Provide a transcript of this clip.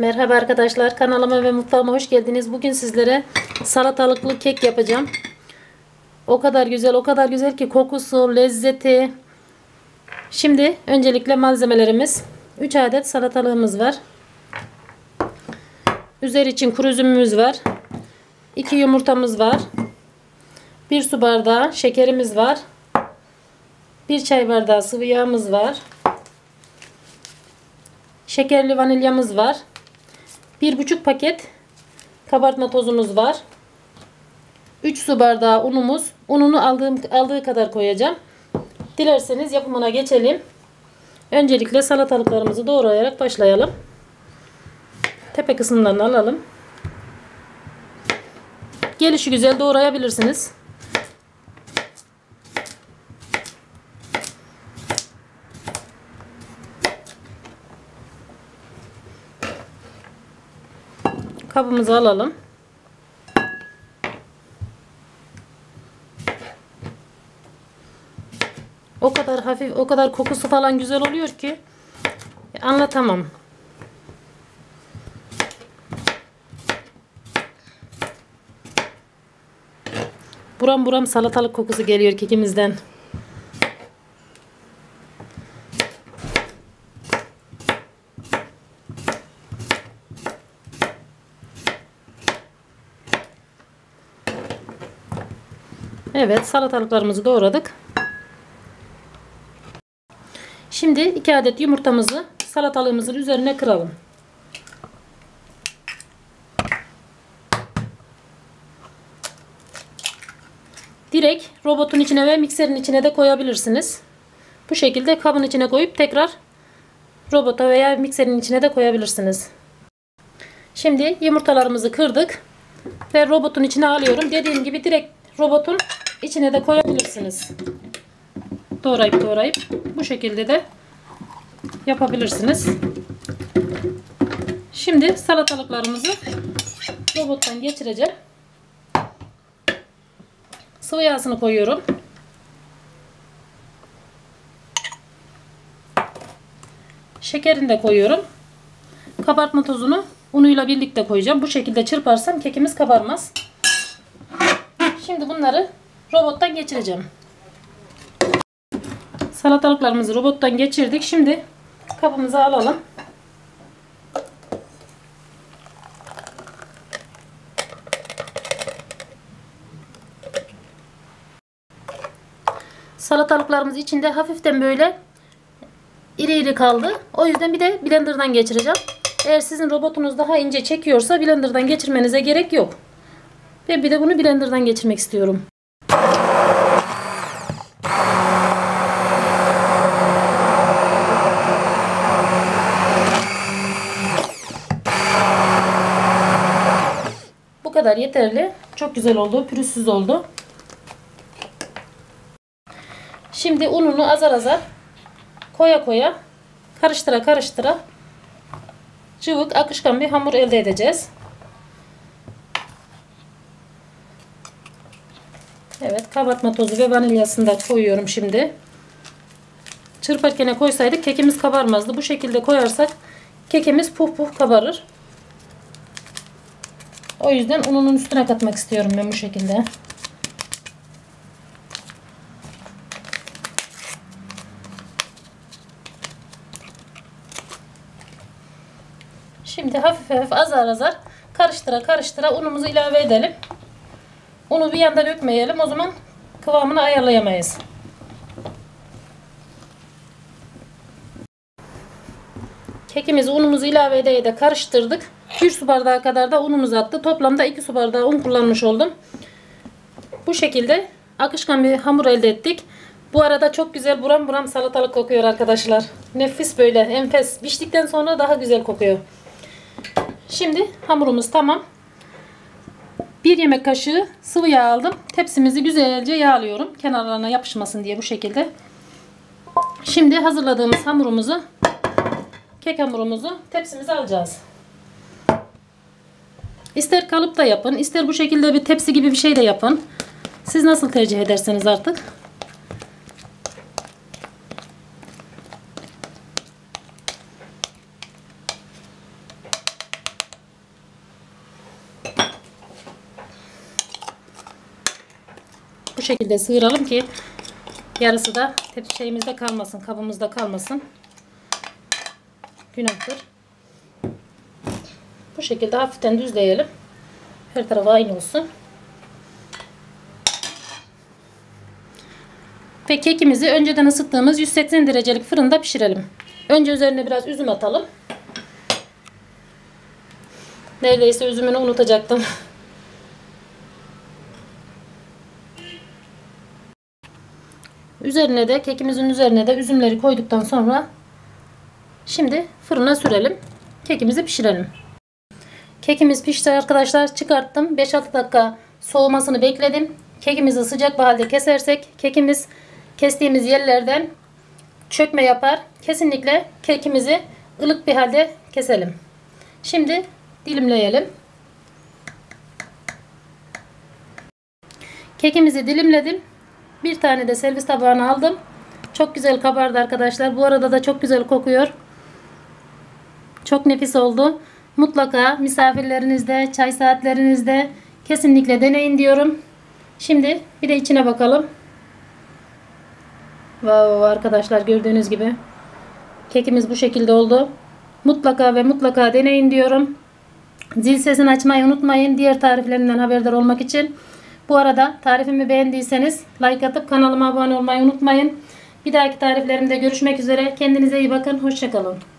Merhaba arkadaşlar, kanalıma ve mutfağıma hoş geldiniz. Bugün sizlere salatalıklı kek yapacağım. O kadar güzel ki kokusu, lezzeti. Şimdi öncelikle malzemelerimiz: 3 adet salatalığımız var. Üzeri için kuru üzümümüz var. 2 yumurtamız var. 1 su bardağı şekerimiz var. 1 çay bardağı sıvı yağımız var. Şekerli vanilyamız var. 1,5 paket kabartma tozumuz var. 3 su bardağı unumuz. Ununu aldığı kadar koyacağım. Dilerseniz yapımına geçelim. Öncelikle salatalıklarımızı doğrayarak başlayalım. Tepe kısımlarını alalım. Gelişi güzel doğrayabilirsiniz. Kabımızı alalım. O kadar hafif, o kadar kokusu falan güzel oluyor ki anlatamam. Buram buram salatalık kokusu geliyor kekimizden. Evet, salatalıklarımızı doğradık. Şimdi 2 adet yumurtamızı salatalığımızın üzerine kıralım. Direkt robotun içine ve mikserin içine de koyabilirsiniz. Bu şekilde kabın içine koyup tekrar robota veya mikserin içine de koyabilirsiniz. Şimdi yumurtalarımızı kırdık ve robotun içine alıyorum. Dediğim gibi direkt robotun içine de koyabilirsiniz. Doğrayıp bu şekilde de yapabilirsiniz. Şimdi salatalıklarımızı robottan geçireceğim. Sıvı yağını koyuyorum. Şekerini de koyuyorum. Kabartma tozunu unuyla birlikte koyacağım. Bu şekilde çırparsam kekimiz kabarmaz. Şimdi bunları robottan geçireceğim. Salatalıklarımızı robottan geçirdik. Şimdi kabımıza alalım. Salatalıklarımız içinde hafiften böyle iri iri kaldı. O yüzden bir de blenderdan geçireceğim. Eğer sizin robotunuz daha ince çekiyorsa blenderdan geçirmenize gerek yok. Ve bir de bunu blenderdan geçirmek istiyorum. Bu kadar yeterli. Çok güzel oldu. Pürüzsüz oldu. Şimdi ununu azar azar koya karıştıra cıvık, akışkan bir hamur elde edeceğiz. Evet, kabartma tozu ve vanilyasını da koyuyorum şimdi. Çırparken koysaydık kekimiz kabarmazdı. Bu şekilde koyarsak kekimiz puf kabarır. O yüzden ununun üstüne katmak istiyorum ben bu şekilde. Şimdi hafif azar karıştıra unumuzu ilave edelim. Unu bir yandan dökmeyelim, o zaman kıvamını ayarlayamayız. Kekimizi unumuzu ilave ede karıştırdık. 1 su bardağı kadar da unumuz attı. Toplamda 2 su bardağı un kullanmış oldum. Bu şekilde akışkan bir hamur elde ettik. Bu arada çok güzel buram buram salatalık kokuyor arkadaşlar. Nefis, böyle enfes. Piştikten sonra daha güzel kokuyor. Şimdi hamurumuz tamam. 1 yemek kaşığı sıvı yağ aldım. Tepsimizi güzelce yağlıyorum. Kenarlarına yapışmasın diye bu şekilde. Şimdi hazırladığımız hamurumuzu, kek hamurumuzu tepsimize alacağız. İster kalıp da yapın, ister bu şekilde bir tepsi gibi bir şey de yapın. Siz nasıl tercih ederseniz artık. bu şekilde sıyıralım ki yarısı da şeyimizde kalmasın, kabımızda kalmasın. Günahtır. Bu şekilde hafiften düzleyelim. Her tarafı aynı olsun. Ve kekimizi önceden ısıttığımız 180 derecelik fırında pişirelim. Önce üzerine biraz üzüm atalım. Neredeyse üzümünü unutacaktım. Üzerine de, kekimizin üzerine de üzümleri koyduktan sonra şimdi fırına sürelim. Kekimizi pişirelim. Kekimiz pişti arkadaşlar. Çıkarttım. 5-6 dakika soğumasını bekledim. Kekimizi sıcak bir halde kesersek kekimiz kestiğimiz yerlerden çökme yapar. Kesinlikle kekimizi ılık bir halde keselim. Şimdi dilimleyelim. Kekimizi dilimledim. Bir tane de servis tabağına aldım. Çok güzel kabardı arkadaşlar. Bu arada da çok güzel kokuyor. Çok nefis oldu. Mutlaka misafirlerinizde, çay saatlerinizde kesinlikle deneyin diyorum. Şimdi bir de içine bakalım. Wow, arkadaşlar gördüğünüz gibi kekimiz bu şekilde oldu. Mutlaka ve mutlaka deneyin diyorum. Zil sesini açmayı unutmayın. Diğer tariflerimden haberdar olmak için. Bu arada tarifimi beğendiyseniz like atıp kanalıma abone olmayı unutmayın. Bir dahaki tariflerimde görüşmek üzere. Kendinize iyi bakın. Hoşça kalın.